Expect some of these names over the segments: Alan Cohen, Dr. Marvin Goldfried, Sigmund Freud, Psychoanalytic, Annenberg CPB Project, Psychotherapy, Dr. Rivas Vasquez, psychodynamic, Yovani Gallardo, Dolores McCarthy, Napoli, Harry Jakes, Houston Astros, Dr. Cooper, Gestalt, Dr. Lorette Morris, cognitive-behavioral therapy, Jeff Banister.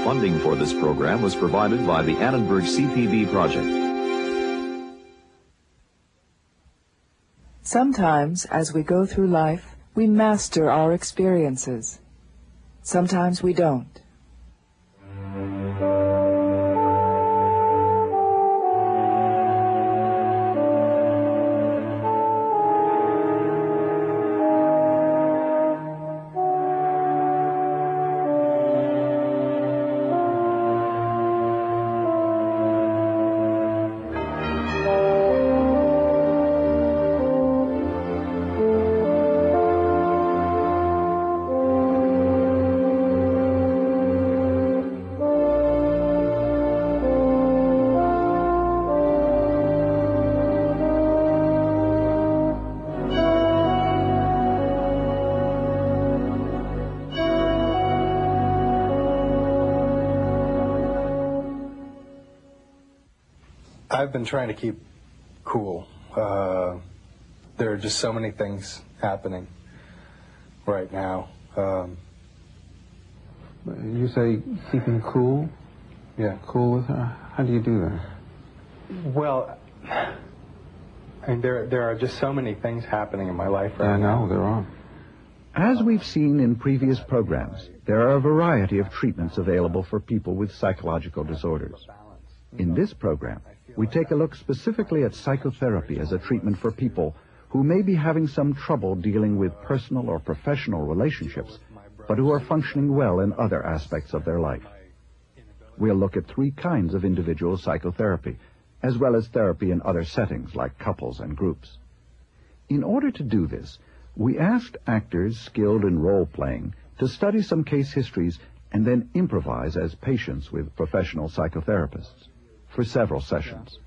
Funding for this program was provided by the Annenberg CPB Project. Sometimes, as we go through life, we master our experiences. Sometimes we don't. I've been trying to keep cool. There are just so many things happening right now. You say keeping cool? Yeah. Cool with her? How do you do that? Well, and there are just so many things happening in my life right now. I know, there are. As we've seen in previous programs, there are a variety of treatments available for people with psychological disorders. In this program, we take a look specifically at psychotherapy as a treatment for people who may be having some trouble dealing with personal or professional relationships, but who are functioning well in other aspects of their life. We'll look at three kinds of individual psychotherapy, as well as therapy in other settings like couples and groups. In order to do this, we asked actors skilled in role-playing to study some case histories and then improvise as patients with professional psychotherapists for several sessions.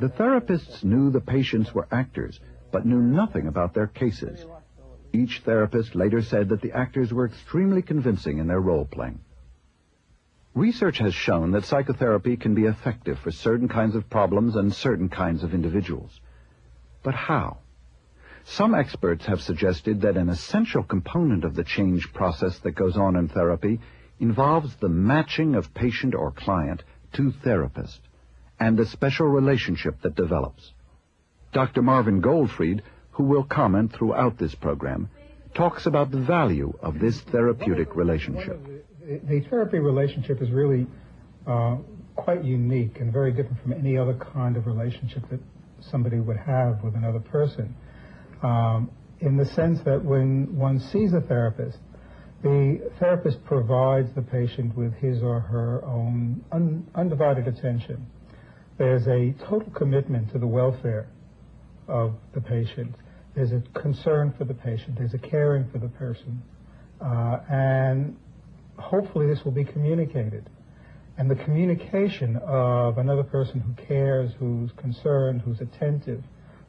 The therapists knew the patients were actors, but knew nothing about their cases. Each therapist later said that the actors were extremely convincing in their role-playing. Research has shown that psychotherapy can be effective for certain kinds of problems and certain kinds of individuals. But how? Some experts have suggested that an essential component of the change process that goes on in therapy involves the matching of patient or client to therapist, and a special relationship that develops. Dr. Marvin Goldfried, who will comment throughout this program, talks about the value of this therapeutic relationship. The therapy relationship is really quite unique and very different from any other kind of relationship that somebody would have with another person, in the sense that when one sees a therapist, the therapist provides the patient with his or her own undivided attention. There's a total commitment to the welfare of the patient. There's a concern for the patient. There's a caring for the person. And hopefully this will be communicated. And the communication of another person who cares, who's concerned, who's attentive,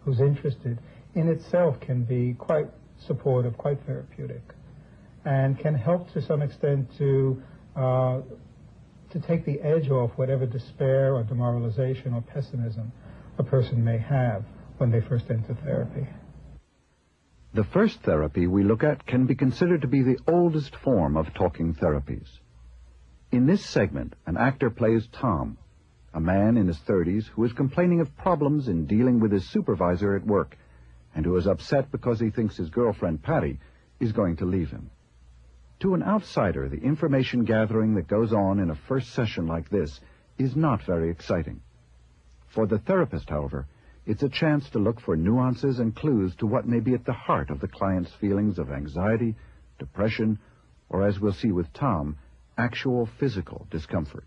who's interested, in itself can be quite supportive, quite therapeutic, and can help to some extent to take the edge off whatever despair or demoralization or pessimism a person may have when they first enter therapy. The first therapy we look at can be considered to be the oldest form of talking therapies. In this segment, an actor plays Tom, a man in his 30s who is complaining of problems in dealing with his supervisor at work, and who is upset because he thinks his girlfriend, Patty, is going to leave him. To an outsider, the information gathering that goes on in a first session like this is not very exciting. For the therapist, however, it's a chance to look for nuances and clues to what may be at the heart of the client's feelings of anxiety, depression, or, as we'll see with Tom, actual physical discomfort.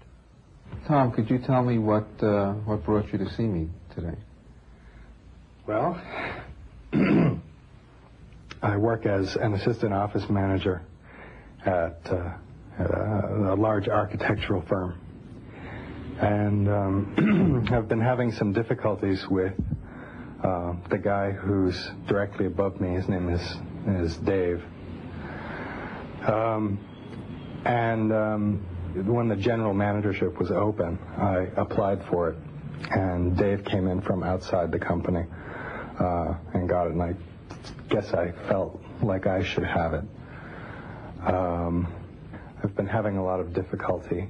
Tom, could you tell me what brought you to see me today? Well, I work as an assistant office manager at a large architectural firm, and have been having some difficulties with the guy who's directly above me. His name is Dave, and when the general managership was open, I applied for it, and Dave came in from outside the company and got it, and I guess I felt like I should have it. I've been having a lot of difficulty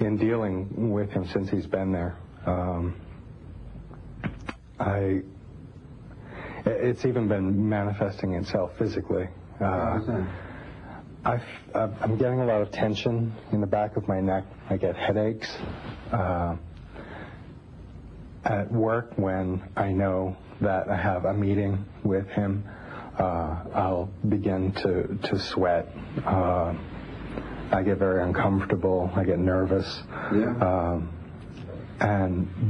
in dealing with him since he's been there. It's even been manifesting itself physically. I'm getting a lot of tension in the back of my neck. I get headaches. At work, when I know that I have a meeting with him, I'll begin to sweat. I get very uncomfortable. I get nervous. Yeah.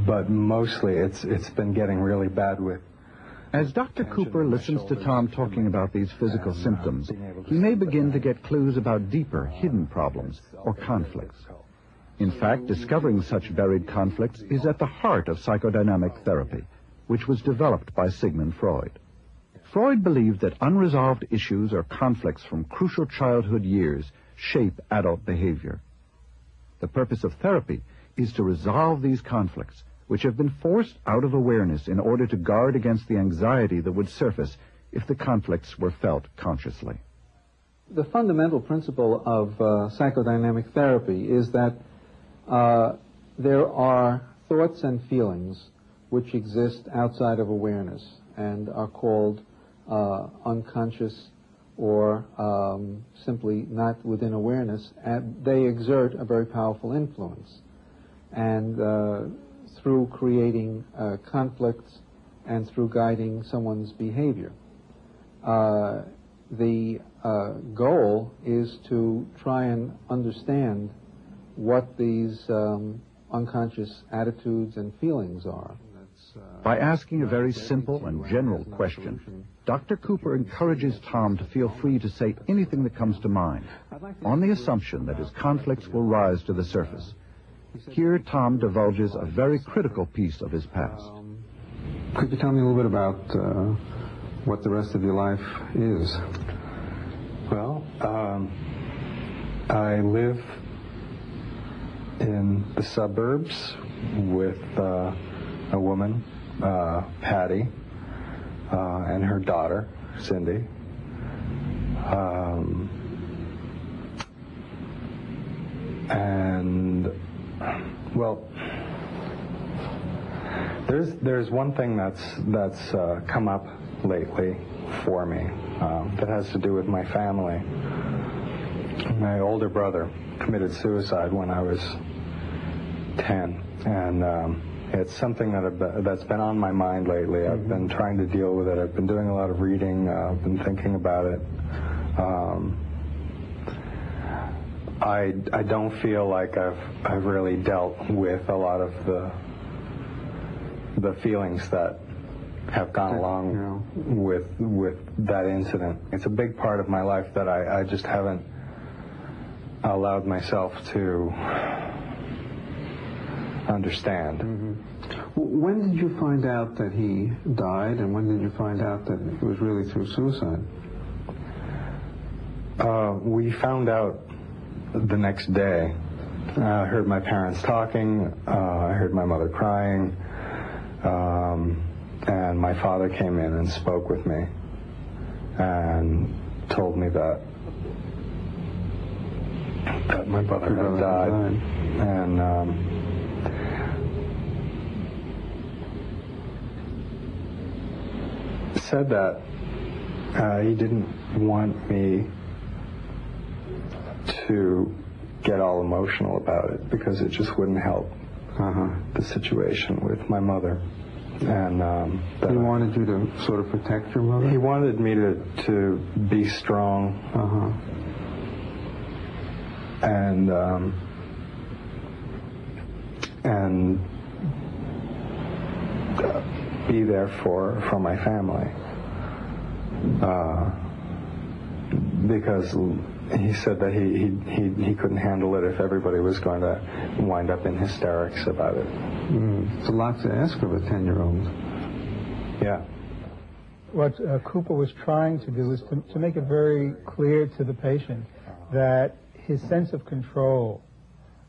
But mostly it's been getting really bad with. As Dr. Cooper listens to Tom talking about these physical symptoms, he may begin to get clues about deeper, hidden problems or conflicts. In fact, discovering such buried conflicts is at the heart of psychodynamic therapy, which was developed by Sigmund Freud. Freud believed that unresolved issues or conflicts from crucial childhood years shape adult behavior. The purpose of therapy is to resolve these conflicts, which have been forced out of awareness in order to guard against the anxiety that would surface if the conflicts were felt consciously. The fundamental principle of psychodynamic therapy is that there are thoughts and feelings which exist outside of awareness and are called unconscious or simply not within awareness, and they exert a very powerful influence. And through creating conflicts and through guiding someone's behavior. The goal is to try and understand what these unconscious attitudes and feelings are. By asking a very simple and general question, Dr. Cooper encourages Tom to feel free to say anything that comes to mind, on the assumption that his conflicts will rise to the surface. Here, Tom divulges a very critical piece of his past. Could you tell me a little bit about what the rest of your life is? Well, I live in the suburbs with a woman, Patty, and her daughter, Cindy. Well, there's one thing that's come up lately for me that has to do with my family. My older brother committed suicide when I was 10, and it's something that's been on my mind lately. I've been trying to deal with it. I've been doing a lot of reading. I've been thinking about it. I don't feel like I've really dealt with a lot of the feelings that have gone along with that incident. It's a big part of my life that I just haven't allowed myself to understand. When did you find out that he died, and when did you find out that it was really through suicide? We found out the next day. I heard my parents talking, I heard my mother crying, and my father came in and spoke with me and told me that my brother had died. And said that he didn't want me to get all emotional about it because it just wouldn't help the situation with my mother. And he wanted you to sort of protect your mother? He wanted me to be strong. And be there for my family. Because he said that he couldn't handle it if everybody was going to wind up in hysterics about it. It's a lot to ask of a 10-year-old. Yeah. What Cooper was trying to do was to make it very clear to the patient that his sense of control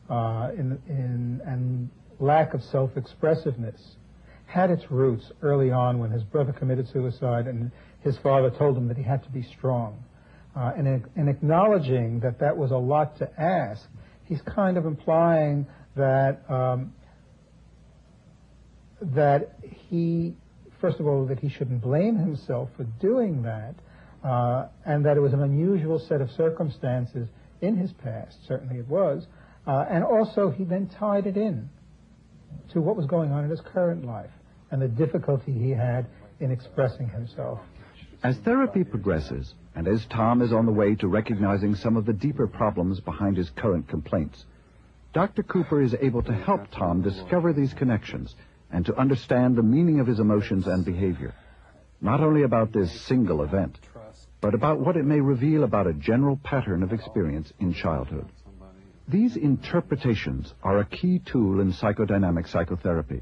and lack of self-expressiveness had its roots early on when his brother committed suicide and his father told him that he had to be strong. And in acknowledging that that was a lot to ask, he's kind of implying that that he shouldn't blame himself for doing that, and that it was an unusual set of circumstances in his past, certainly it was, and also he then tied it in to what was going on in his current life and the difficulty he had in expressing himself. As therapy progresses, and as Tom is on the way to recognizing some of the deeper problems behind his current complaints, Dr. Cooper is able to help Tom discover these connections and to understand the meaning of his emotions and behavior, not only about this single event, but about what it may reveal about a general pattern of experience in childhood. These interpretations are a key tool in psychodynamic psychotherapy.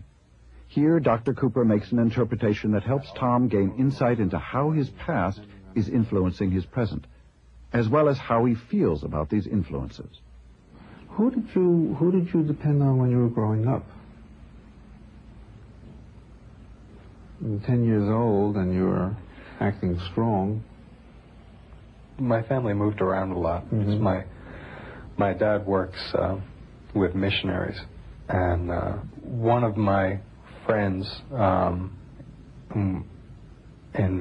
Here, Dr. Cooper makes an interpretation that helps Tom gain insight into how his past is influencing his present, as well as how he feels about these influences. Who did you depend on when you were growing up? 10 years old and you were acting strong. My family moved around a lot. Mm-hmm. My dad works with missionaries, and one of my friends in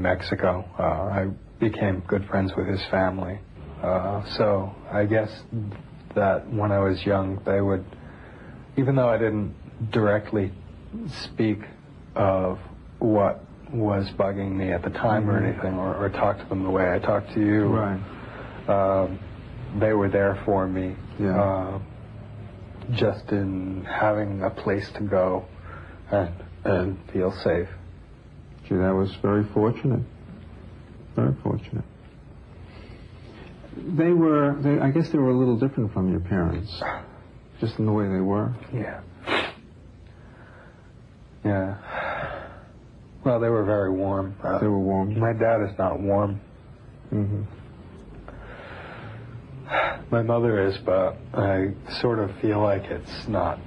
Mexico, I became good friends with his family. So I guess that when I was young, they would, even though I didn't directly speak of what was bugging me at the time or anything, or talk to them the way I talked to you. Right. They were there for me, yeah. Just in having a place to go and feel safe. Gee, that was very fortunate. Very fortunate. I guess they were a little different from your parents, just in the way they were. Yeah. Yeah. Well, they were very warm. They were warm. My dad is not warm. Mm-hmm. My mother is, but I sort of feel like it's not.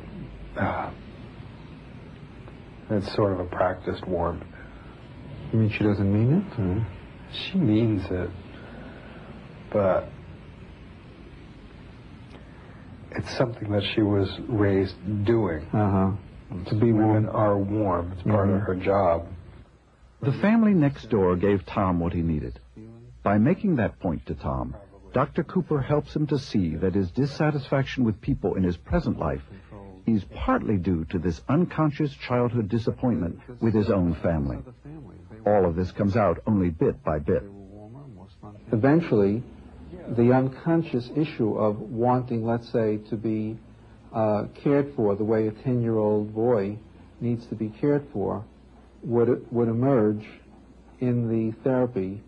It's sort of a practiced warm. You mean she doesn't mean it? Or? She means it, but it's something that she was raised doing. Uh-huh. To be women are warm. It's part of her job. The family next door gave Tom what he needed. By making that point to Tom, Dr. Cooper helps him to see that his dissatisfaction with people in his present life is partly due to this unconscious childhood disappointment with his own family. All of this comes out only bit by bit. Eventually, the unconscious issue of wanting, let's say, to be cared for the way a 10-year-old boy needs to be cared for would emerge in the therapy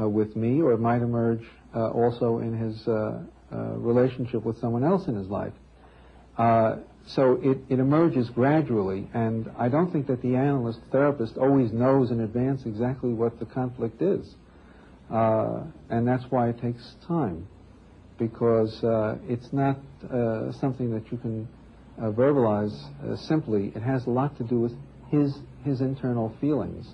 with me, or it might emerge also in his relationship with someone else in his life. So it emerges gradually, and I don't think that the analyst therapist always knows in advance exactly what the conflict is, and that's why it takes time. Because it's not something that you can verbalize simply. It has a lot to do with his internal feelings.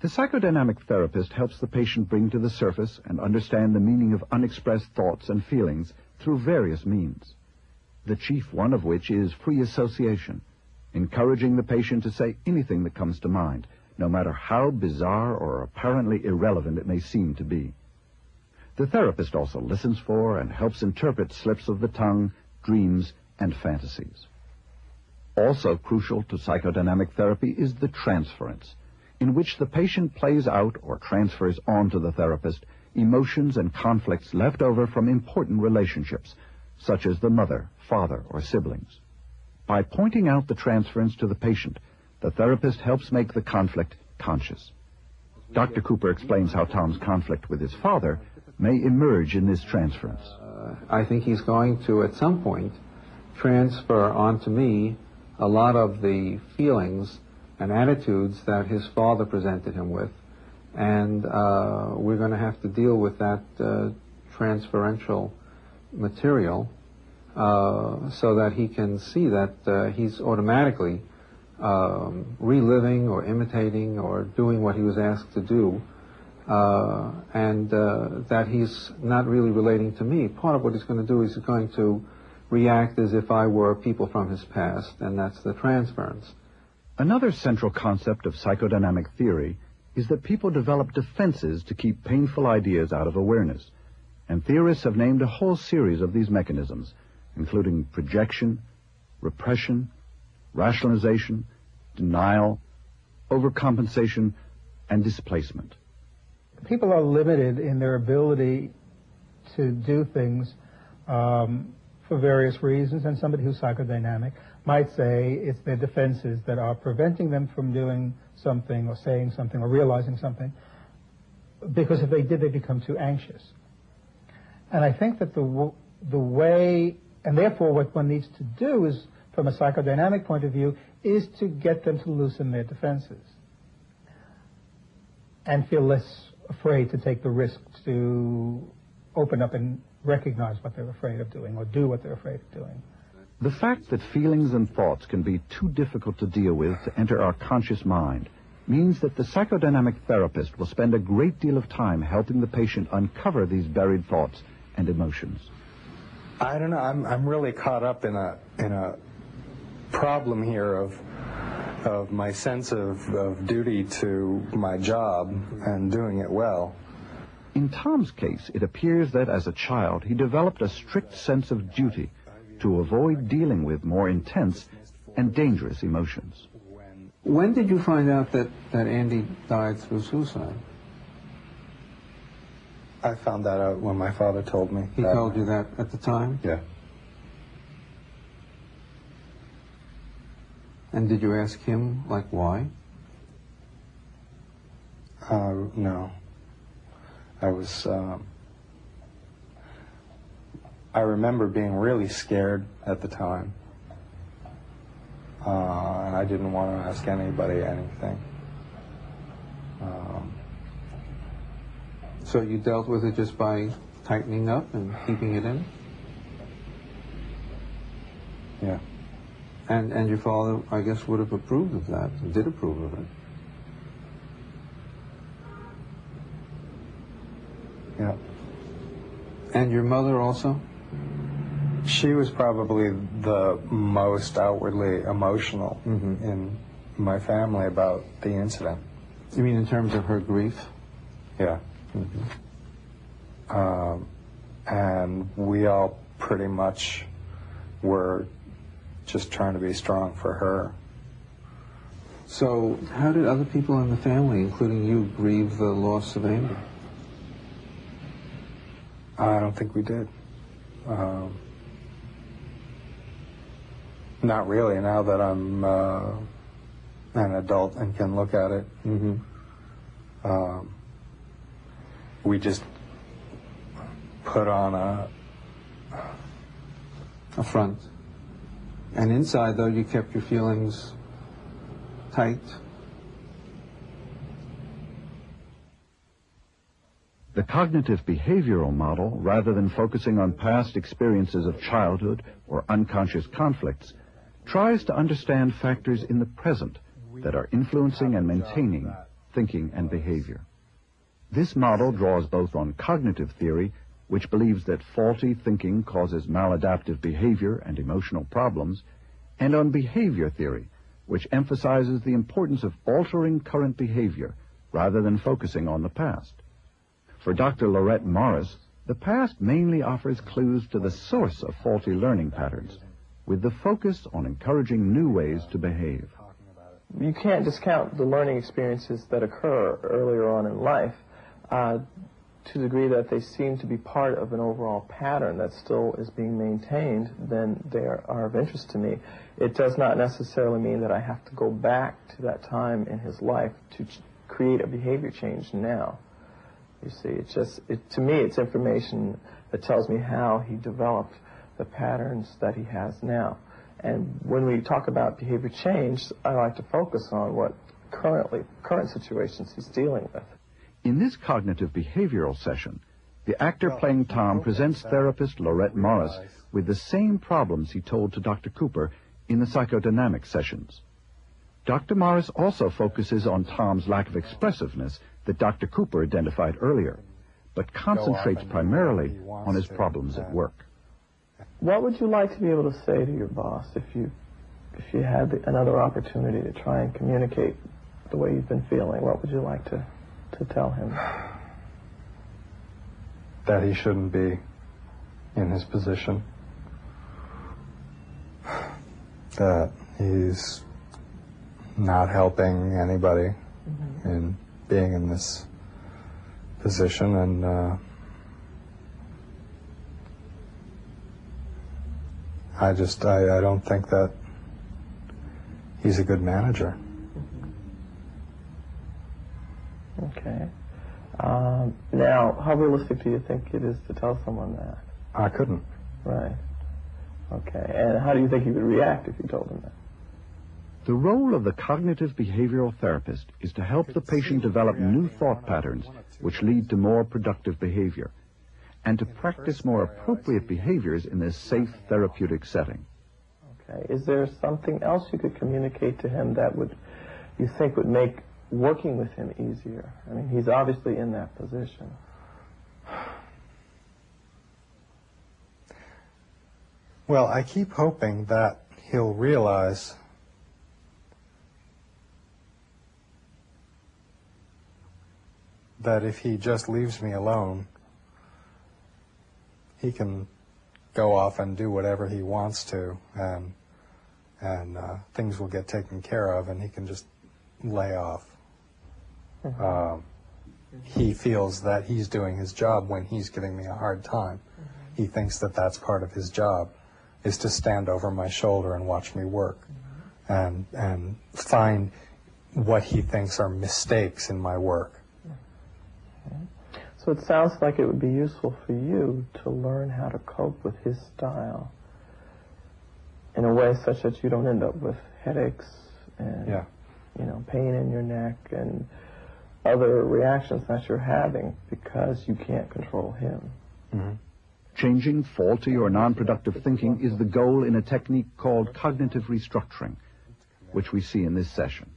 The psychodynamic therapist helps the patient bring to the surface and understand the meaning of unexpressed thoughts and feelings through various means, the chief one of which is free association, encouraging the patient to say anything that comes to mind, no matter how bizarre or apparently irrelevant it may seem to be. The therapist also listens for and helps interpret slips of the tongue, dreams, and fantasies. Also crucial to psychodynamic therapy is the transference, in which the patient plays out or transfers onto the therapist emotions and conflicts left over from important relationships, such as the mother, father, or siblings. By pointing out the transference to the patient, the therapist helps make the conflict conscious. Dr. Cooper explains how Tom's conflict with his father may emerge in this transference. I think he's going to, at some point, transfer onto me a lot of the feelings and attitudes that his father presented him with, and we're going to have to deal with that transferential material so that he can see that he's automatically reliving or imitating or doing what he was asked to do that he's not really relating to me. Part of what he's going to do is he's going to react as if I were people from his past, and that's the transference. Another central concept of psychodynamic theory is that people develop defenses to keep painful ideas out of awareness, and theorists have named a whole series of these mechanisms, including projection, repression, rationalization, denial, overcompensation, and displacement. People are limited in their ability to do things for various reasons, and somebody who's psychodynamic might say it's their defenses that are preventing them from doing something or saying something or realizing something, because if they did, they become too anxious. And I think that the way, and therefore what one needs to do is, from a psychodynamic point of view, is to get them to loosen their defenses and feel less afraid to take the risk to open up and recognize what they're afraid of doing or do what they're afraid of doing. The fact that feelings and thoughts can be too difficult to deal with to enter our conscious mind means that the psychodynamic therapist will spend a great deal of time helping the patient uncover these buried thoughts and emotions. I don't know. I'm really caught up in a problem here of my sense of duty to my job and doing it well. In Tom's case, it appears that as a child, he developed a strict sense of duty to avoid dealing with more intense and dangerous emotions. When did you find out that Andy died through suicide? I found that out when my father told me. He told you that at the time? Yeah. And did you ask him, like, why? No. I was, I remember being really scared at the time. And I didn't want to ask anybody anything. So you dealt with it just by tightening up and keeping it in? Yeah. And your father, I guess, would have approved of that, and did approve of it. Yeah. And your mother also? She was probably the most outwardly emotional in my family about the incident. You mean in terms of her grief? Yeah. And we all pretty much were just trying to be strong for her. So how did other people in the family, including you, grieve the loss of Andy? I don't think we did. Not really, now that I'm an adult and can look at it. We just put on a front. And inside, though, you kept your feelings tight. The cognitive behavioral model, rather than focusing on past experiences of childhood or unconscious conflicts, tries to understand factors in the present that are influencing and maintaining thinking and behavior. This model draws both on cognitive theory, which believes that faulty thinking causes maladaptive behavior and emotional problems, and on behavior theory, which emphasizes the importance of altering current behavior rather than focusing on the past. For Dr. Lorette Morris, the past mainly offers clues to the source of faulty learning patterns, with the focus on encouraging new ways to behave. You can't discount the learning experiences that occur earlier on in life, to the degree that they seem to be part of an overall pattern that still is being maintained, then they are of interest to me. It does not necessarily mean that I have to go back to that time in his life to create a behavior change now. You see, it's just, to me, it's information that tells me how he developed the patterns that he has now. And when we talk about behavior change, I like to focus on what current situations he's dealing with. In this cognitive behavioral session, the actor playing Tom presents therapist Lorette Morris with the same problems he told to Dr. Cooper in the psychodynamic sessions. Dr. Morris also focuses on Tom's lack of expressiveness that Dr. Cooper identified earlier, but concentrates primarily on his problems at work. What would you like to be able to say to your boss if you had another opportunity to try and communicate the way you've been feeling? What would you like to tell him? That he shouldn't be in his position. That he's not helping anybody in being in this position, and I don't think that he's a good manager. Okay. Now, how realistic do you think it is to tell someone that? I couldn't. Right. Okay. And how do you think he would react if you told him that? The role of the cognitive behavioral therapist is to help the patient develop new thought patterns which lead to more productive behavior and to practice more appropriate behaviors in this safe therapeutic setting. Okay. Is there something else you could communicate to him that would, you think, would make working with him easier? I mean, he's obviously in that position. Well, I keep hoping that he'll realize that if he just leaves me alone, he can go off and do whatever he wants to, and things will get taken care of, and he can just lay off. He feels that he's doing his job when he's giving me a hard time. He thinks that that's part of his job, is to stand over my shoulder and watch me work, and find what he thinks are mistakes in my work. Okay. So it sounds like it would be useful for you to learn how to cope with his style in a way such that you don't end up with headaches and you know, pain in your neck and other reactions that you're having because you can't control him. Changing faulty or non-productive thinking is the goal in a technique called cognitive restructuring, which we see in this session.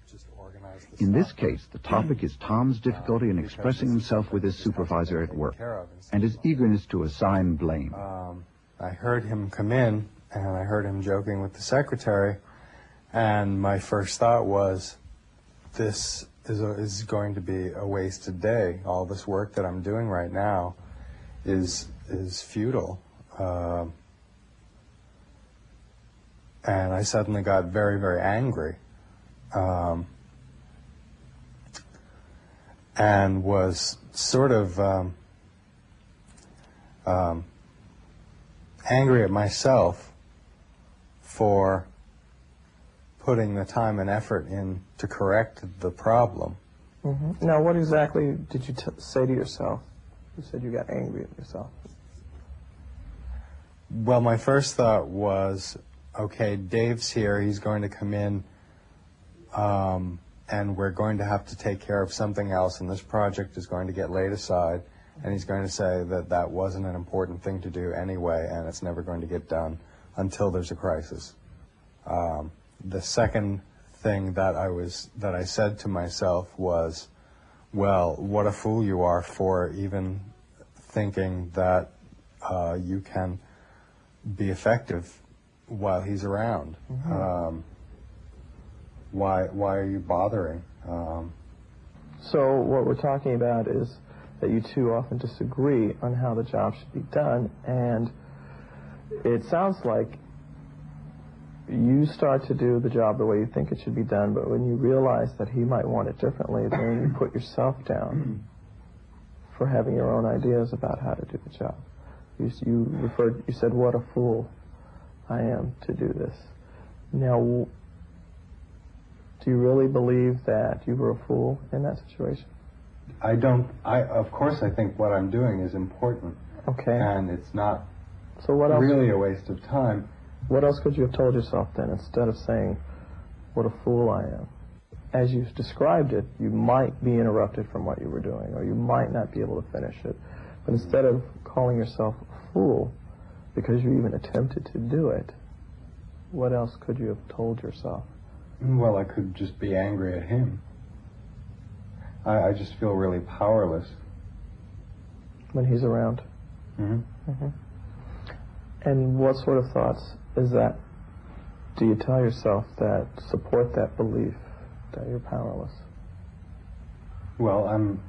In this case, the topic is Tom's difficulty in expressing himself with his supervisor at work and his eagerness to assign blame. I heard him come in, and I heard him joking with the secretary, and my first thought was, this is going to be a wasted day. All this work that I'm doing right now is futile. And I suddenly got very, very angry, and was sort of angry at myself for putting the time and effort in to correct the problem. Now, what exactly did you say to yourself? You said you got angry at yourself. Well, my first thought was, okay, Dave's here, he's going to come in, and we're going to have to take care of something else, and this project is going to get laid aside, and he's going to say that that wasn't an important thing to do anyway, and it's never going to get done until there's a crisis. The second thing that I said to myself was, well, what a fool you are for even thinking that you can be effective while he's around. Why are you bothering? So what we're talking about is that you two often disagree on how the job should be done, and it sounds like you start to do the job the way you think it should be done, but when you realize that he might want it differently, then you put yourself down for having your own ideas about how to do the job. You said, what a fool I am to do this. Now, do you really believe that you were a fool in that situation? I don't. Of course, I think what I'm doing is important. Okay. And it's not really a waste of time. What else could you have told yourself then, instead of saying, what a fool I am? As you've described it, you might be interrupted from what you were doing, or you might not be able to finish it. But instead of calling yourself a fool because you even attempted to do it, what else could you have told yourself? Well, I could just be angry at him. I just feel really powerless when he's around. Mm-hmm. Mm-hmm. And what sort of thoughts is that? Do you tell yourself that support that belief that you're powerless? Well, I'm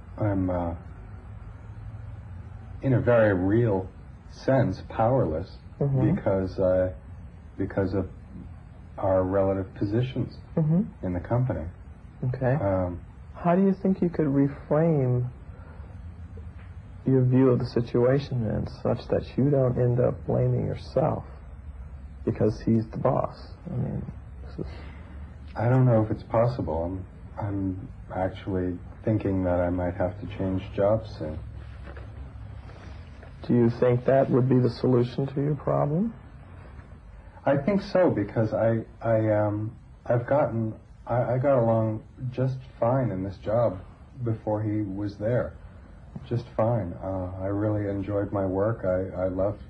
in a very real sense powerless, mm-hmm. Because of our relative positions mm-hmm. in the company. Okay. How do you think you could reframe your view of the situation then, such that you don't end up blaming yourself because he's the boss? I mean, this is... I don't know if it's possible. I'm actually thinking that I might have to change jobs soon. Do you think that would be the solution to your problem? I think so, because I got along just fine in this job before he was there. Just fine. I really enjoyed my work. I loved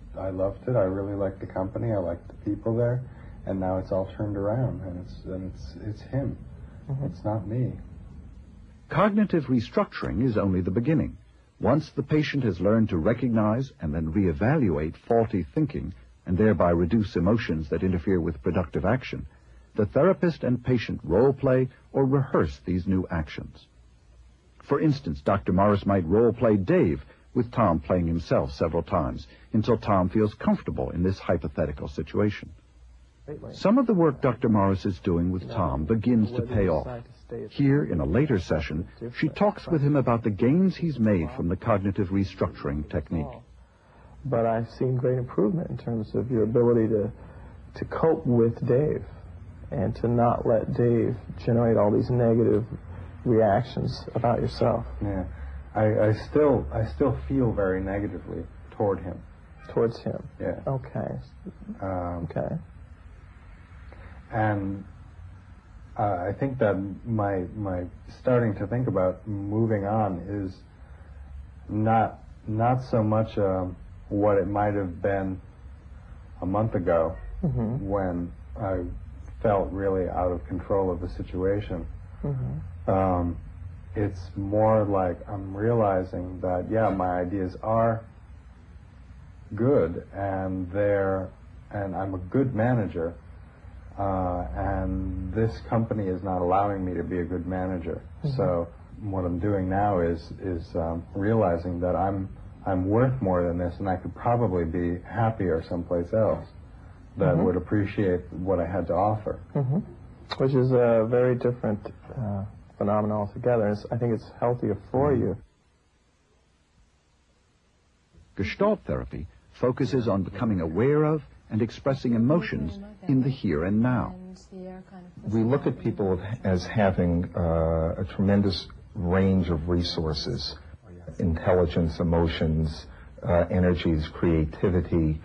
it. I really liked the company. I liked the people there. And now it's all turned around, and it's him. Mm-hmm. It's not me. Cognitive restructuring is only the beginning. Once the patient has learned to recognize and then reevaluate faulty thinking and thereby reduce emotions that interfere with productive action, the therapist and patient role-play or rehearse these new actions. For instance, Dr. Morris might role-play Dave, with Tom playing himself several times, until Tom feels comfortable in this hypothetical situation. Some of the work Dr. Morris is doing with Tom begins to pay off. Here, in a later session, she talks with him about the gains he's made from the cognitive restructuring technique. But I've seen great improvement in terms of your ability to cope with Dave and to not let Dave generate all these negative reactions about yourself. Yeah. I still feel very negatively toward him. Towards him? Yeah. Okay. Okay. And I think that my starting to think about moving on is not so much what it might have been a month ago, mm-hmm. when I felt really out of control of the situation. Mm-hmm. It's more like I'm realizing that, yeah, my ideas are good, and I'm a good manager, and this company is not allowing me to be a good manager. Mm-hmm. So what I'm doing now is realizing that I'm worth more than this, and I could probably be happier someplace else that mm-hmm. would appreciate what I had to offer. Mm-hmm. Which is a very different phenomenon altogether. I think it's healthier for you. Gestalt therapy focuses on becoming aware of and expressing emotions in the here and now. We look at people as having a tremendous range of resources: intelligence, emotions, energies, creativity,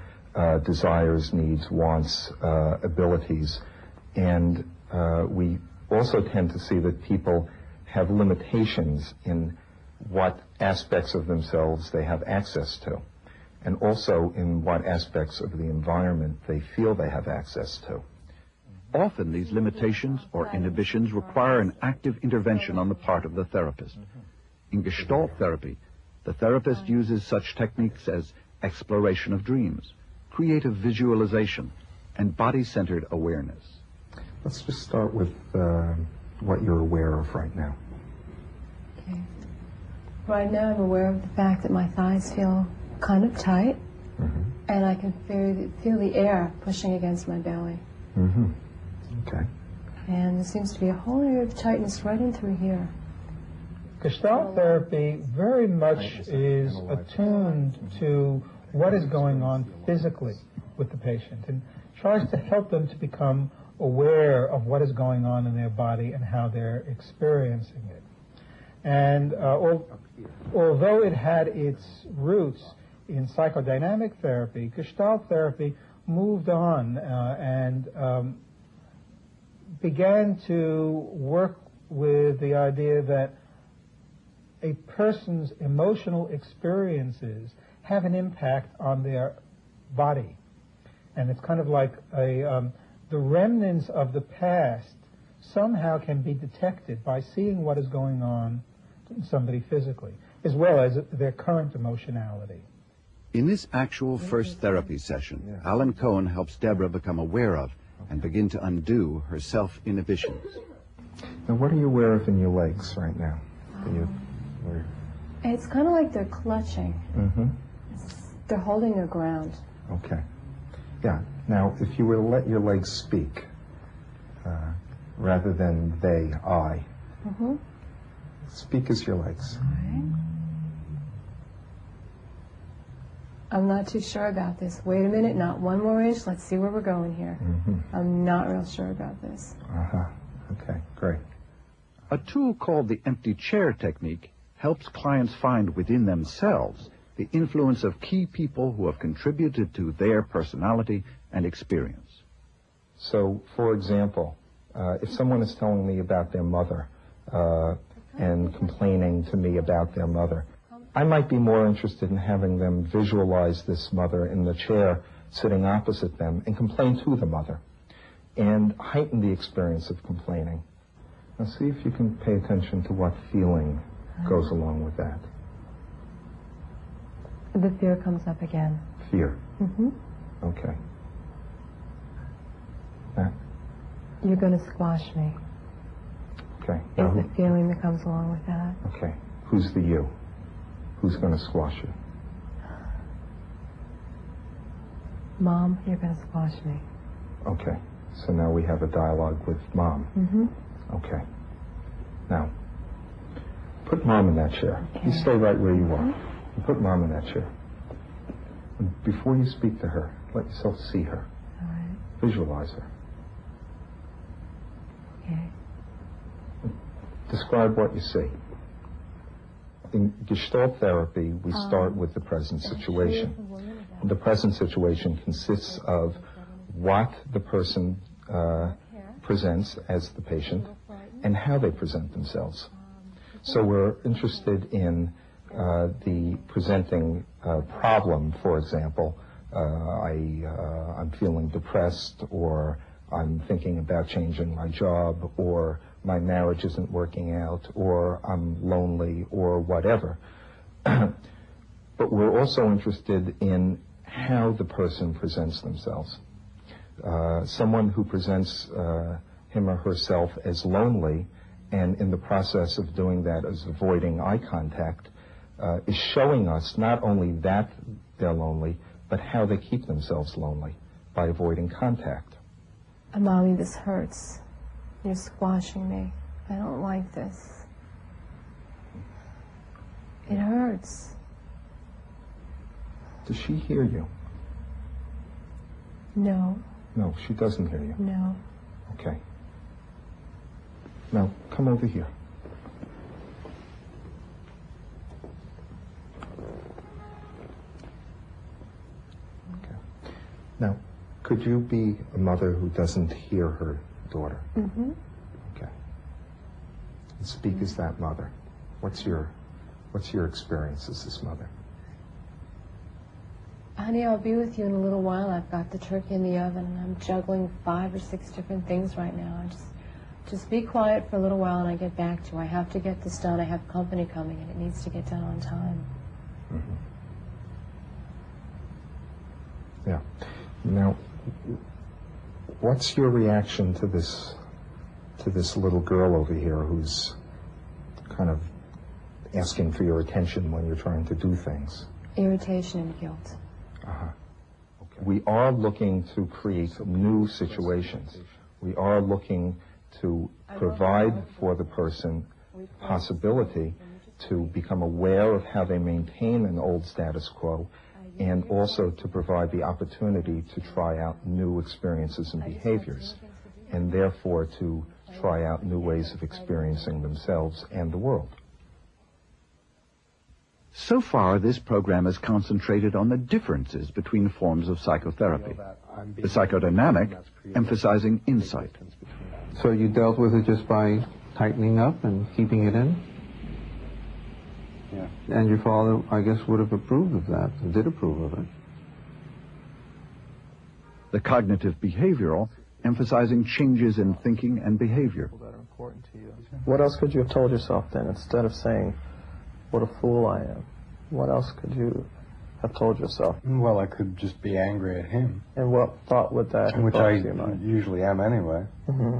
desires, needs, wants, abilities. And we also tend to see that people have limitations in what aspects of themselves they have access to, and also in what aspects of the environment they feel they have access to. Often these limitations or inhibitions require an active intervention on the part of the therapist. In Gestalt therapy, the therapist uses such techniques as exploration of dreams, creative visualization, and body-centered awareness. Let's just start with what you're aware of right now. Okay. Right now I'm aware of the fact that my thighs feel kind of tight, mm-hmm. and I can feel the air pushing against my belly. Mm-hmm. Okay. And there seems to be a whole area of tightness right in through here. Gestalt therapy very much is attuned to what is going on physically with the patient and tries to help them to become aware of what is going on in their body and how they're experiencing it. And although it had its roots in psychodynamic therapy, Gestalt therapy moved on and began to work with the idea that a person's emotional experiences have an impact on their body. And it's kind of like the remnants of the past somehow can be detected by seeing what is going on somebody physically, as well as their current emotionality. In this actual first therapy session, Alan Cohen helps Deborah become aware of and begin to undo her self-inhibitions. Now, what are you aware of in your legs right now? It's kind of like they're clutching. Mm-hmm. They're holding their ground. Okay. Yeah. Now, if you were to let your legs speak, rather than they, I, mm-hmm. speak as your legs. All right. I'm not too sure about this. Wait a minute, not one more inch. Let's see where we're going here. Mm-hmm. I'm not real sure about this. Uh-huh. Okay, great. A tool called the empty chair technique helps clients find within themselves the influence of key people who have contributed to their personality and experience. So, for example, if someone is telling me about their mother and complaining to me about their mother, I might be more interested in having them visualize this mother in the chair sitting opposite them and complain to the mother and heighten the experience of complaining. Now see if you can pay attention to what feeling goes along with that. The fear comes up again. Fear? Mm-hmm. Okay. That? You're going to squash me. Okay. Now, the feeling that comes along with that. Okay. Who's the you? Who's going to squash you? Mom, you're going to squash me. Okay. So now we have a dialogue with Mom. Mm-hmm. Okay. Now, put Mom in that chair. Okay. You stay right where you are. You put Mom in that chair. And before you speak to her, let yourself see her. All right. Visualize her. Okay. Describe what you see. In Gestalt therapy, we start with the present situation. The present situation consists of what the person presents as the patient and how they present themselves. So we're interested in the presenting problem, for example. I'm feeling depressed, or I'm thinking about changing my job, or my marriage isn't working out, or I'm lonely, or whatever. But we're also interested in how the person presents themselves. Someone who presents him or herself as lonely and in the process of doing that is avoiding eye contact is showing us not only that they're lonely, but how they keep themselves lonely by avoiding contact. Mommy, this hurts. You're squashing me. I don't like this. It hurts. Does she hear you? No. No, she doesn't hear you. No. Okay. Now, come over here. Okay. Now, could you be a mother who doesn't hear her daughter? Mm-hmm. Okay. And speak as that mother. What's your experience as this mother? Honey, I'll be with you in a little while. I've got the turkey in the oven, and I'm juggling 5 or 6 different things right now. Just be quiet for a little while, and I get back to you. I have to get this done. I have company coming, and it needs to get done on time. Mm-hmm. Yeah. Now, what's your reaction to this little girl over here who's kind of asking for your attention when you're trying to do things? Irritation and guilt. Uh-huh. Okay. We are looking to create new situations. We are looking to provide for the person possibility to become aware of how they maintain an old status quo, and also to provide the opportunity to try out new experiences and behaviors, and therefore to try out new ways of experiencing themselves and the world. So far, this program has concentrated on the differences between forms of psychotherapy. The psychodynamic emphasizing insight. So you dealt with it just by tightening up and keeping it in? Yeah. And your father, I guess, would have approved of that, and did approve of it. The cognitive behavioral emphasizing changes in thinking and behavior. What else could you have told yourself then, instead of saying, what a fool I am? What else could you have told yourself? Well, I could just be angry at him. And what thought would that have brought to your mind? Which I usually am anyway. Mm-hmm.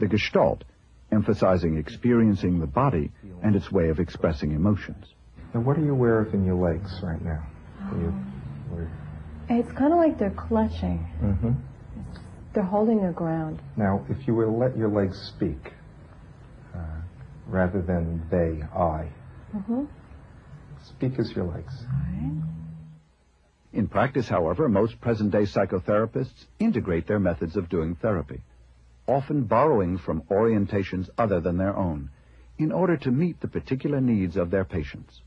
The Gestalt, emphasizing experiencing the body and its way of expressing emotions. Now, what are you aware of in your legs right now? It's kind of like they're clutching. Mm-hmm. They're holding their ground. Now, if you were to let your legs speak, rather than they, I, mm-hmm. speak as your legs. All right. In practice, however, most present-day psychotherapists integrate their methods of doing therapy, often borrowing from orientations other than their own, in order to meet the particular needs of their patients.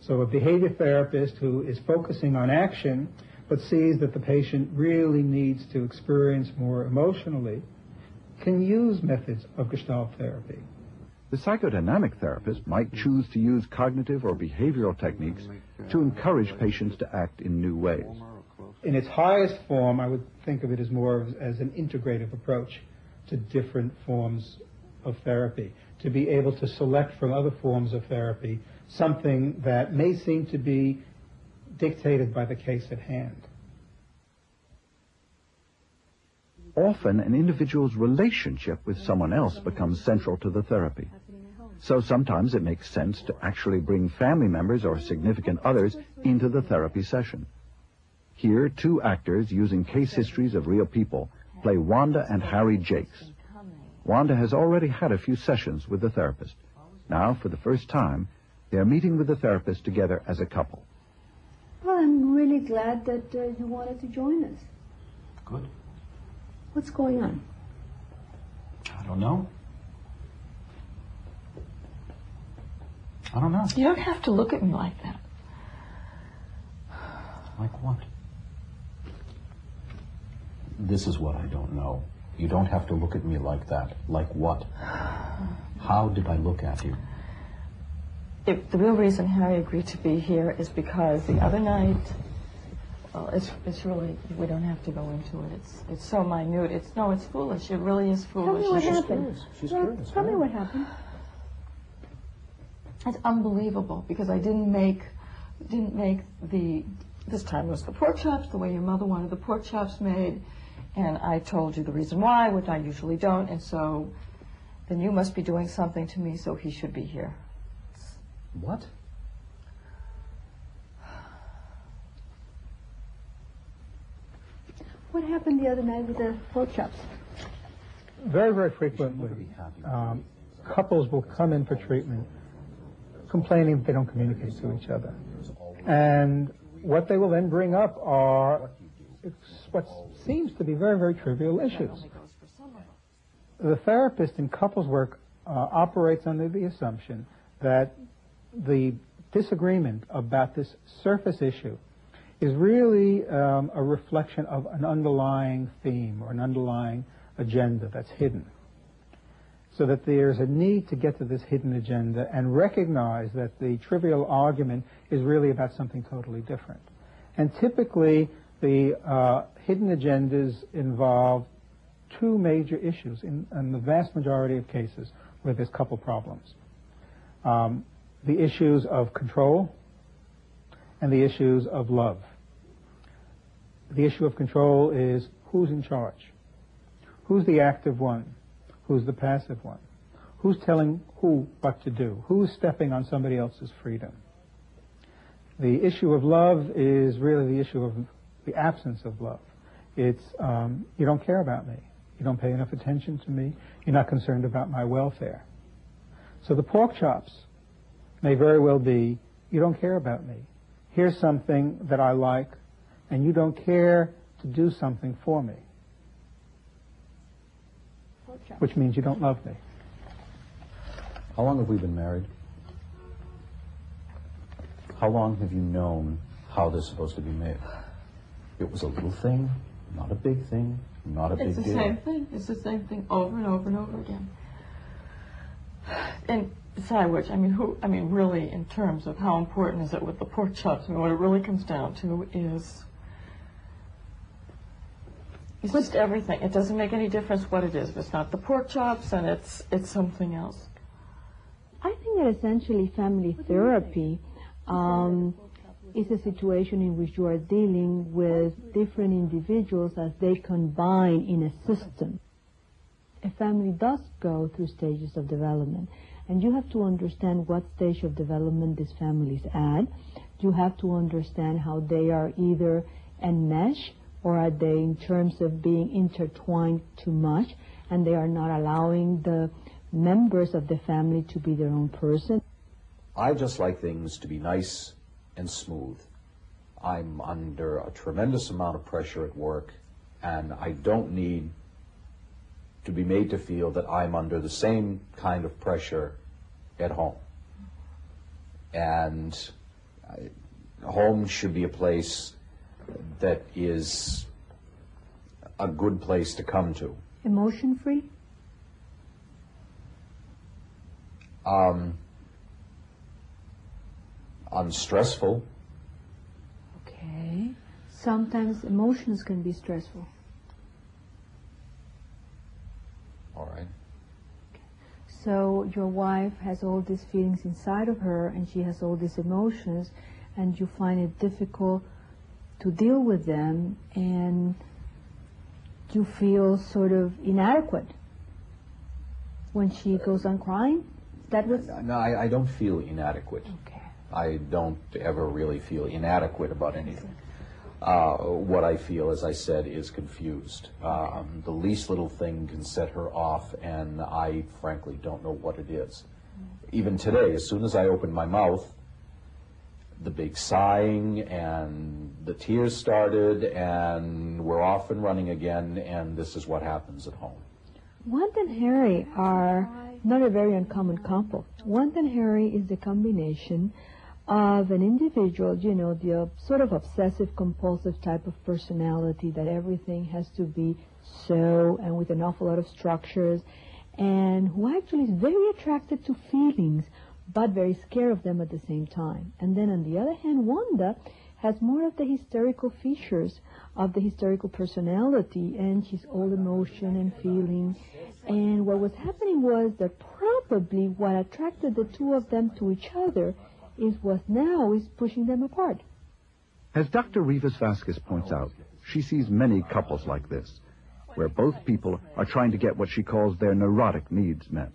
So a behavior therapist who is focusing on action but sees that the patient really needs to experience more emotionally can use methods of Gestalt therapy. The psychodynamic therapist might choose to use cognitive or behavioral techniques to encourage patients to act in new ways. In its highest form, I would think of it as more as an integrative approach to different forms of therapy, to be able to select from other forms of therapy something that may seem to be dictated by the case at hand. Often, an individual's relationship with someone else becomes central to the therapy. So sometimes it makes sense to actually bring family members or significant others into the therapy session. Here, two actors using case histories of real people play Wanda and Harry Jakes. Wanda has already had a few sessions with the therapist. Now, for the first time, they are meeting with the therapist together as a couple. Well, I'm really glad that you wanted to join us. Good. What's going on? I don't know. I don't know. You don't have to look at me like that. Like what? This is what I don't know. You don't have to look at me like that. Like what? How did I look at you? The real reason Harry agreed to be here is because the other night, well, it's really, we don't have to go into it. It's so minute. It's foolish. It really is foolish. Tell me what happened. She's curious. Tell me what happened. It's unbelievable because I didn't make the, this time it was the pork chops, the way your mother wanted the pork chops made, and I told you the reason why, which I usually don't, and so then you must be doing something to me, so he should be here. What? What happened the other night with the pork chops? Very, very frequently, couples will come in for treatment complaining that they don't communicate to each other. And what they will then bring up are what seems to be very, very trivial issues. The therapist in couples work operates under the assumption that the disagreement about this surface issue is really a reflection of an underlying theme or an underlying agenda that's hidden. So that there's a need to get to this hidden agenda and recognize that the trivial argument is really about something totally different. And typically, the hidden agendas involve two major issues in the vast majority of cases where there's couple problems. The issues of control and the issues of love. The issue of control is who's in charge? Who's the active one? Who's the passive one? Who's telling who what to do? Who's stepping on somebody else's freedom? The issue of love is really the issue of the absence of love. It's, you don't care about me. You don't pay enough attention to me. You're not concerned about my welfare. So the pork chops may very well be, you don't care about me. Here's something that I like, and you don't care to do something for me, which means you don't love me. How long have we been married? How long have you known how they're supposed to be made? It was a little thing, not a big thing, not a big deal. It's the same thing. It's the same thing over and over and over again. And besides which, I mean, really, in terms of how important is it with the pork chops, I mean, what it really comes down to is With everything. It doesn't make any difference what it is. It's not the pork chops, and it's something else. I think that essentially family therapy is a situation in which you are dealing with different individuals as they combine in a system. A family does go through stages of development, and you have to understand what stage of development these families at. You have to understand how they are either enmeshed, or are they in terms of being intertwined too much, and they are not allowing the members of the family to be their own person. I just like things to be nice and smooth. I'm under a tremendous amount of pressure at work, and I don't need to be made to feel that I'm under the same kind of pressure at home. And home should be a place that is a good place to come to. Emotion-free? Unstressful. Okay. Sometimes emotions can be stressful. All right. Okay. So your wife has all these feelings inside of her, and she has all these emotions, and you find it difficult to deal with them, and you feel sort of inadequate when she goes on crying? That was... No, I don't feel inadequate. Okay. I don't ever really feel inadequate about anything. What I feel, as I said, is confused. The least little thing can set her off, and I frankly don't know what it is. Even today, as soon as I open my mouth, the big sighing and the tears started, and we're off and running again, and this is what happens at home. Wanda and Harry are not a very uncommon couple. Wanda and Harry is the combination of an individual, you know, the sort of obsessive-compulsive type of personality that everything has to be so, and with an awful lot of structures, and who actually is very attracted to feelings, but very scared of them at the same time. And then on the other hand, Wanda has more of the hysterical features of the hysterical personality, and she's all emotion and feeling. And what was happening was that probably what attracted the two of them to each other is what now is pushing them apart. As Dr. Rivas Vasquez points out, she sees many couples like this, where both people are trying to get what she calls their neurotic needs met.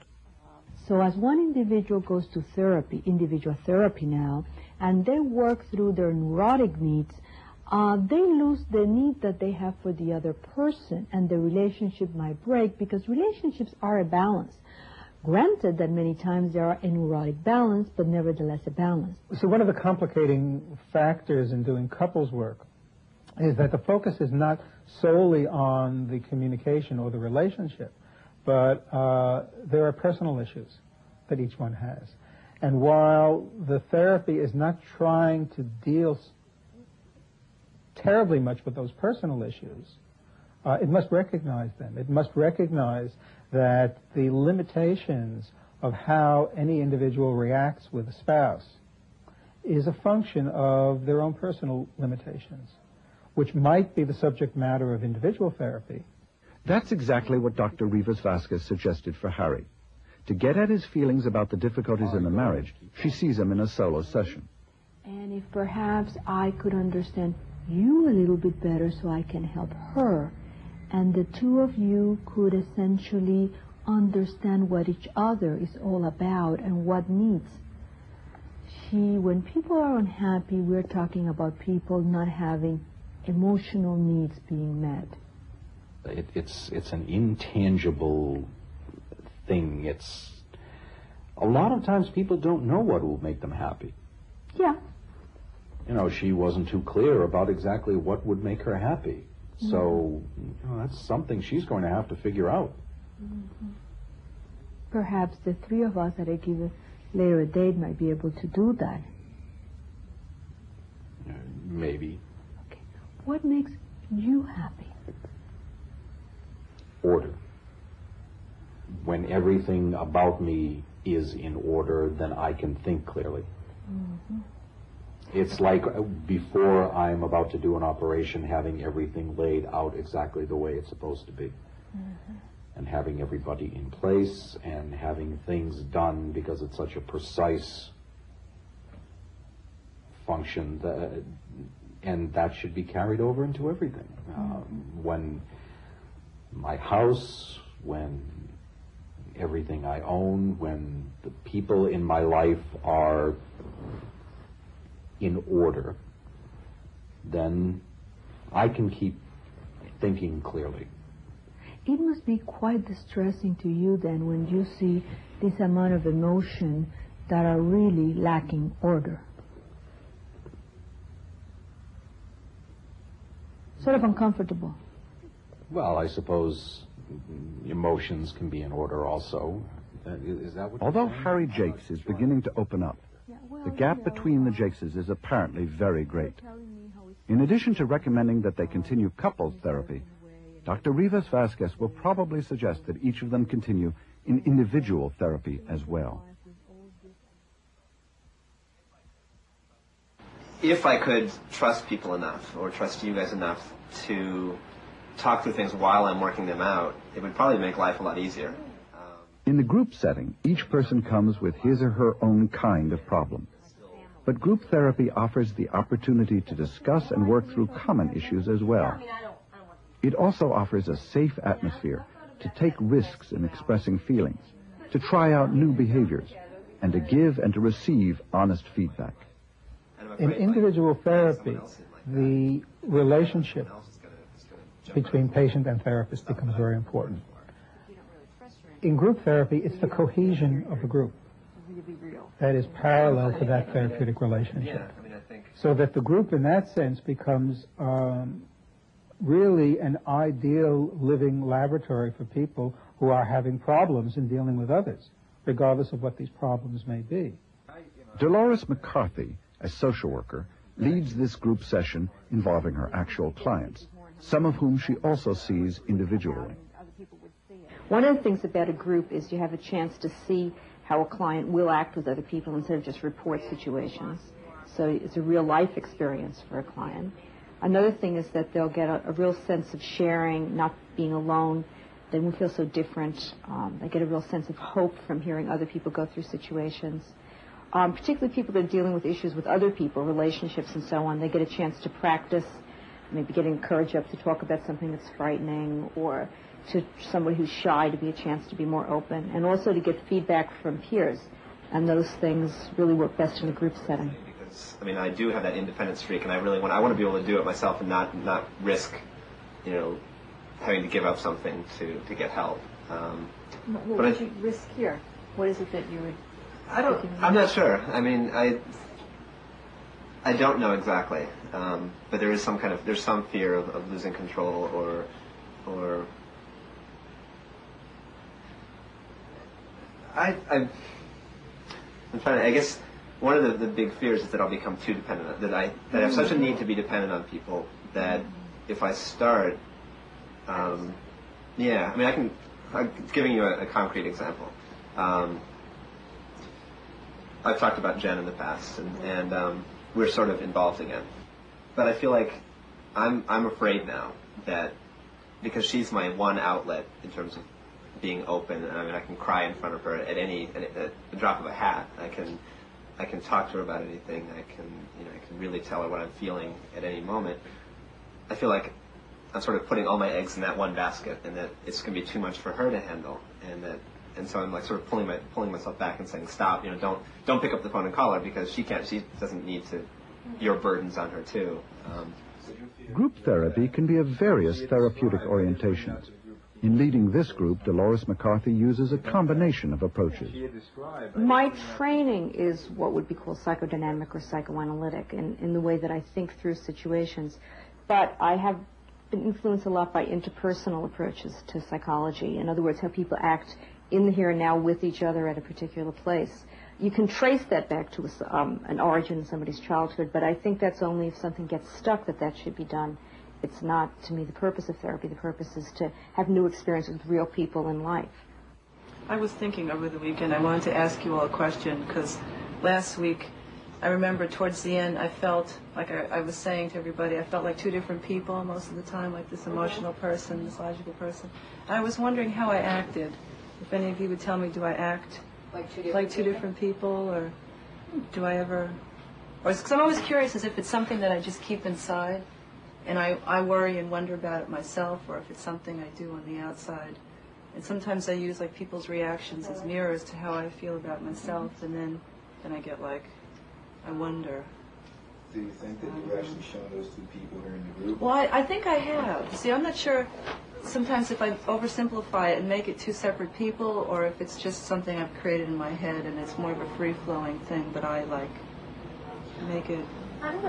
So as one individual goes to therapy, individual therapy now, and they work through their neurotic needs, they lose the need that they have for the other person, and the relationship might break, because relationships are a balance. Granted that many times there are a neurotic balance, but nevertheless a balance. So one of the complicating factors in doing couples work is that the focus is not solely on the communication or the relationship, but there are personal issues that each one has. And while the therapy is not trying to deal terribly much with those personal issues, it must recognize them. It must recognize that the limitations of how any individual reacts with a spouse is a function of their own personal limitations, which might be the subject matter of individual therapy. That's exactly what Dr. Rivas Vasquez suggested for Harry. To get at his feelings about the difficulties in the marriage, she sees him in a solo session. And if perhaps I could understand you a little bit better so I can help her, and the two of you could essentially understand what each other is all about and what needs. When people are unhappy, we're talking about people not having emotional needs being met. It's an intangible thing. It's a lot of times people don't know what will make them happy. Yeah. You know, she wasn't too clear about exactly what would make her happy. Mm-hmm. So you know, that's something she's going to have to figure out. Mm-hmm. Perhaps the three of us at a given later date might be able to do that. Maybe. Okay. What makes you happy? Order. When everything about me is in order, then I can think clearly. Mm-hmm. It's like before I'm about to do an operation, having everything laid out exactly the way it's supposed to be. Mm-hmm. And having everybody in place and having things done, because it's such a precise function, that, and that should be carried over into everything. When my house, when everything I own, when the people in my life are in order, then I can keep thinking clearly. It must be quite distressing to you then when you see this amount of emotion that are really lacking order. Sort of uncomfortable. Well, I suppose emotions can be in order also. Is that what? Although Harry Jakes is beginning to open up, the gap between the Jakeses is apparently very great. In addition to recommending that they continue couples therapy, Dr. Rivas Vasquez will probably suggest that each of them continue in individual therapy as well. If I could trust people enough, or trust you guys enough, to talk through things while I'm working them out, it would probably make life a lot easier. In the group setting, each person comes with his or her own kind of problem. But group therapy offers the opportunity to discuss and work through common issues as well. It also offers a safe atmosphere to take risks in expressing feelings, to try out new behaviors, and to give and to receive honest feedback. In individual therapy, the relationship between patient and therapist becomes very important. In group therapy, it's the cohesion of the group that is parallel to that therapeutic relationship. So that the group in that sense becomes really an ideal living laboratory for people who are having problems in dealing with others, regardless of what these problems may be. Dolores McCarthy, a social worker, leads this group session involving her actual clients, some of whom she also sees individually. One of the things about a group is you have a chance to see how a client will act with other people instead of just report situations. So it's a real life experience for a client. Another thing is that they'll get a real sense of sharing, not being alone. They won't feel so different. They get a real sense of hope from hearing other people go through situations. Particularly people that are dealing with issues with other people, relationships and so on, they get a chance to practice, maybe getting courage up to talk about something that's frightening, or to somebody who's shy to be a chance to be more open, and also to get feedback from peers. And those things really work best in a group setting. Because, I mean, I do have that independence freak, and I want to be able to do it myself and not risk, you know, having to give up something to get help. What would you risk here? What is it that you would? I'm not sure. I mean, I don't know exactly, but there is some kind of, there's some fear of losing control or. I'm trying to, I guess one of the big fears is that I'll become too dependent on, that I have such a need to be dependent on people that if I start, I'm giving you a concrete example. I've talked about Jen in the past, and we're sort of involved again. But I feel like I'm afraid now that because she's my one outlet in terms of being open, and I mean, I can cry in front of her at the drop of a hat. I can talk to her about anything. I can really tell her what I'm feeling at any moment. I feel like I'm sort of putting all my eggs in that one basket, and that it's going to be too much for her to handle, and so I'm like sort of pulling myself back and saying, stop, you know, don't pick up the phone and call her, because she doesn't need to, your burden's on her too. Group therapy can be of various therapeutic orientations. In leading this group, Dolores McCarthy uses a combination of approaches. My training is what would be called psychodynamic or psychoanalytic in the way that I think through situations, but I have been influenced a lot by interpersonal approaches to psychology. In other words, how people act in the here and now with each other at a particular place. You can trace that back to an origin in somebody's childhood, but I think that's only if something gets stuck that should be done. It's not, to me, the purpose of therapy. The purpose is to have new experiences with real people in life. I was thinking over the weekend, I wanted to ask you all a question, because last week I remember towards the end, I felt, like I was saying to everybody, I felt like two different people most of the time, like this emotional person, this logical person. I was wondering how I acted. If any of you would tell me, do I act like two different people, or do I ever... Because I'm always curious as if it's something that I just keep inside, and I worry and wonder about it myself, or if it's something I do on the outside. And sometimes I use like people's reactions as mirrors to how I feel about myself, and then I get like, I wonder. Do you think that you've actually shown those to people who are in the group? Well, I think I have. See, I'm not sure sometimes if I oversimplify it and make it two separate people, or if it's just something I've created in my head and it's more of a free-flowing thing, but I like make it... I don't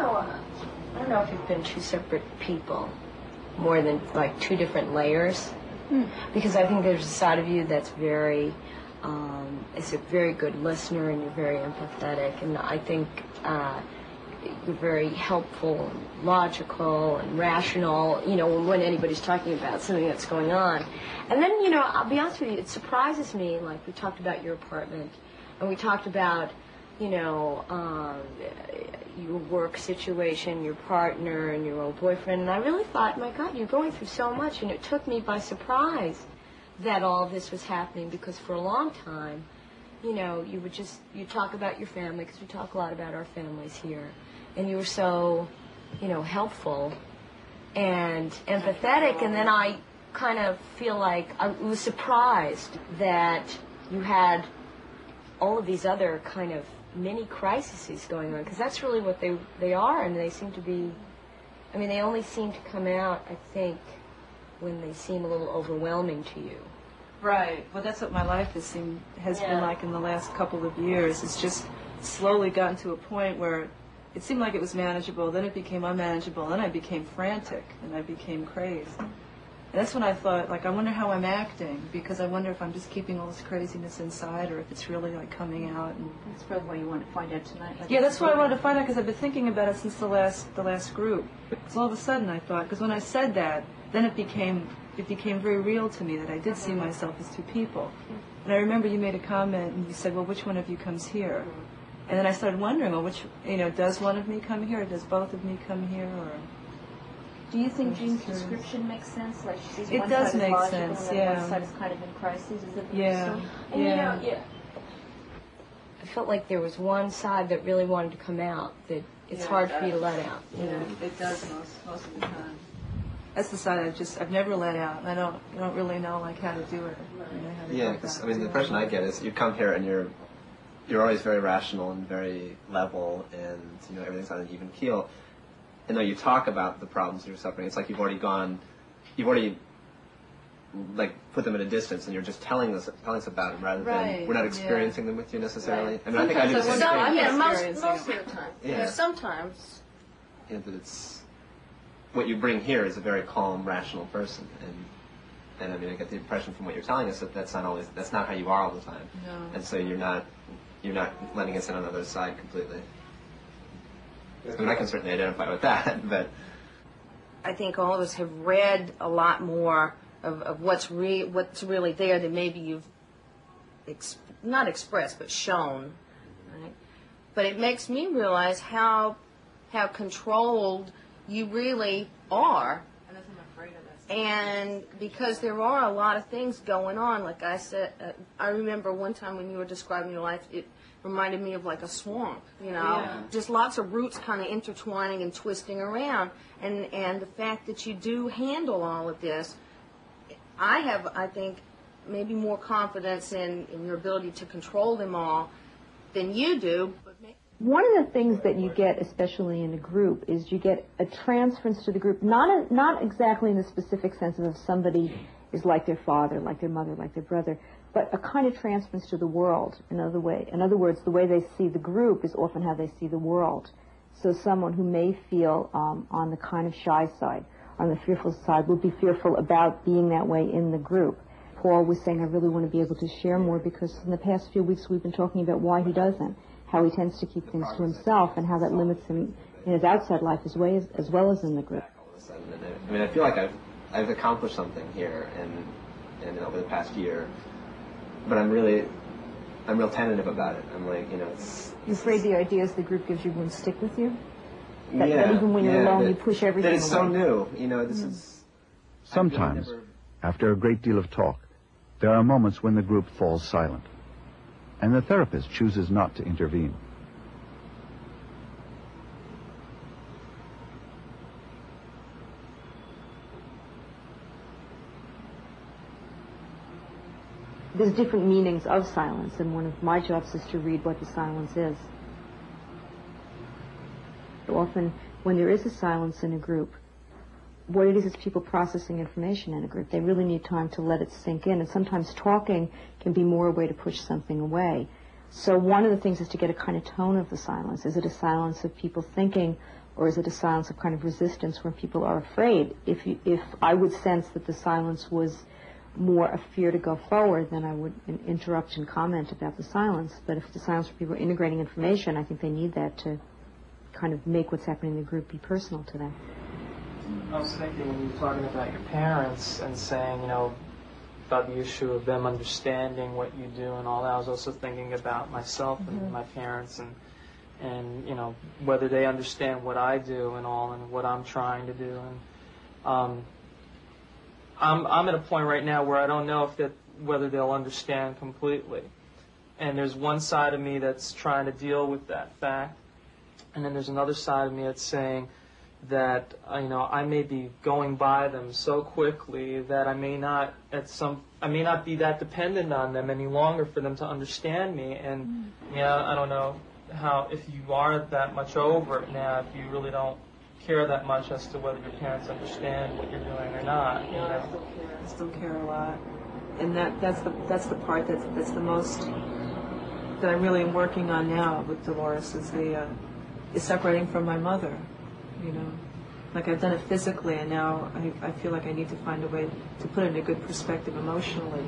know if you've been two separate people, more than like two different layers. Because I think there's a side of you that's very, it's a very good listener and you're very empathetic, and I think you're very helpful and logical and rational, you know, when anybody's talking about something that's going on. And then, you know, I'll be honest with you, it surprises me, like we talked about your apartment, and we talked about, you know, your work situation, your partner, and your old boyfriend. And I really thought, my God, you're going through so much. And it took me by surprise that all this was happening, because for a long time, you know, you would just, you talk about your family, because we talk a lot about our families here. And you were so, you know, helpful and empathetic. And then I kind of feel like I was surprised that you had all of these other kind of many crises going on, because that's really what they are, and they seem to be, I mean, they only seem to come out, I think, when they seem a little overwhelming to you. Right. Well, that's what my life has been like in the last couple of years. It's just slowly gotten to a point where it seemed like it was manageable, then it became unmanageable, then I became frantic, and I became crazed. And that's when I thought, like, I wonder how I'm acting, because I wonder if I'm just keeping all this craziness inside, or if it's really, like, coming out. And that's probably why you wanted to find out tonight. Yeah, that's why I wanted to find out, because I've been thinking about it since the last group. Because all of a sudden I thought, because when I said that, then it became very real to me that I did see myself as two people. And I remember you made a comment, and you said, well, which one of you comes here? And then I started wondering, well, which, you know, does one of me come here, or does both of me come here, or... Do you think Jean's description makes sense? Like she sees one side is logical, and one side is kind of in crisis. Is it? Yeah. And you know, I felt like there was one side that really wanted to come out. That it's hard for you to let out. Yeah, it does most of the time. That's the side I've never let out, and I don't really know like how to do it. Yeah, because I mean the impression I get is you come here and you're always very rational and very level, and you know everything's on an even keel. And though you talk about the problems you're suffering, it's like you've already like put them at a distance, and you're just telling us about them rather than we're not experiencing them with you necessarily. Right. I mean, sometimes I think I do the same thing. Most of the time. Yeah. You know, sometimes. Yeah, but it's what you bring here is a very calm, rational person, and I mean I get the impression from what you're telling us that that's not how you are all the time. No. And so you're not letting us in on the other side completely. I mean, I can certainly identify with that, but... I think all of us have read a lot more of what's really there than maybe you've not expressed, but shown. Right? But it makes me realize how controlled you really are. And that's what I'm afraid of. And because there are a lot of things going on, like I said, I remember one time when you were describing your life, it reminded me of like a swamp, you know, just lots of roots kind of intertwining and twisting around. And the fact that you do handle all of this, I have, I think, maybe more confidence in your ability to control them all than you do. One of the things that you get, especially in a group, is you get a transference to the group, not exactly in the specific sense of somebody is like their father, like their mother, like their brother, but a kind of transference to the world, in other words, the way they see the group is often how they see the world. So someone who may feel on the kind of shy side, on the fearful side, would be fearful about being that way in the group. Paul was saying, I really want to be able to share more, because in the past few weeks we've been talking about why he doesn't, how he tends to keep things to himself, and how that limits him in his outside life as well as in the group. I mean, I feel like I've accomplished something here and over the past year, but I'm really I'm real tentative about it. I'm like, you know, it's... You're afraid the ideas the group gives you won't stick with you? That, yeah, that even when you're alone, you push everything away. That is so new. You know, this is... Sometimes, after a great deal of talk, there are moments when the group falls silent, and the therapist chooses not to intervene. There's different meanings of silence, and one of my jobs is to read what the silence is. Often, when there is a silence in a group, what it is people processing information in a group. They really need time to let it sink in, and sometimes talking can be more a way to push something away. So one of the things is to get a kind of tone of the silence. Is it a silence of people thinking, or is it a silence of kind of resistance where people are afraid? If I would sense that the silence was more a fear to go forward, then I would interrupt and comment about the silence. But if the silence were people integrating information, I think they need that to kind of make what's happening in the group be personal to them. I was thinking when you were talking about your parents and saying, you know, about the issue of them understanding what you do and all that, I was also thinking about myself and my parents and you know, whether they understand what I do and all and what I'm trying to do. And I'm at a point right now where I don't know if whether they'll understand completely. And there's one side of me that's trying to deal with that fact, and then there's another side of me that's saying that, you know, I may be going by them so quickly that I may not be that dependent on them any longer for them to understand me. And yeah, I don't know how, if you are that much over it now, if you really don't care that much as to whether your parents understand what you're doing or not. You know? I still care a lot, and that's the part that's the most that I'm really working on now with Dolores is is separating from my mother. You know, like I've done it physically, and now I feel like I need to find a way to put it in a good perspective emotionally,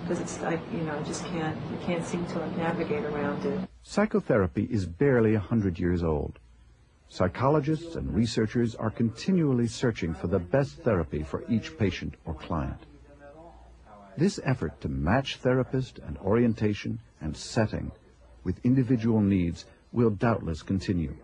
because it's like, you know, I can't seem to navigate around it. Psychotherapy is barely 100 years old. Psychologists and researchers are continually searching for the best therapy for each patient or client. This effort to match therapist and orientation and setting with individual needs will doubtless continue.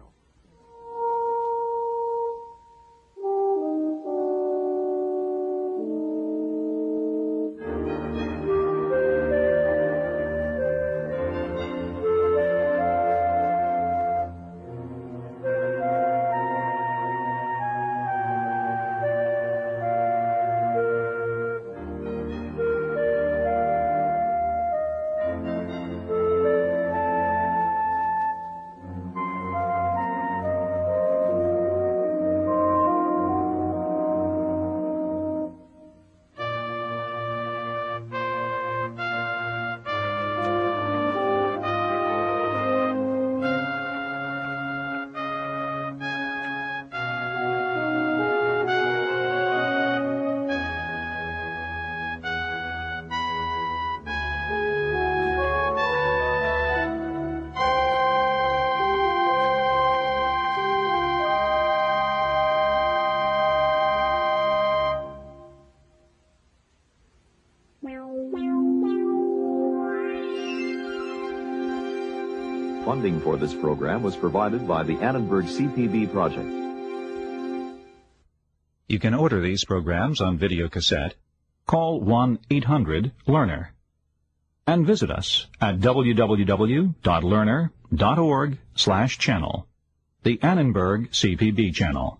Funding for this program was provided by the Annenberg CPB Project. You can order these programs on video cassette. Call 1-800-LEARNER and visit us at www.learner.org/channel, the Annenberg CPB channel.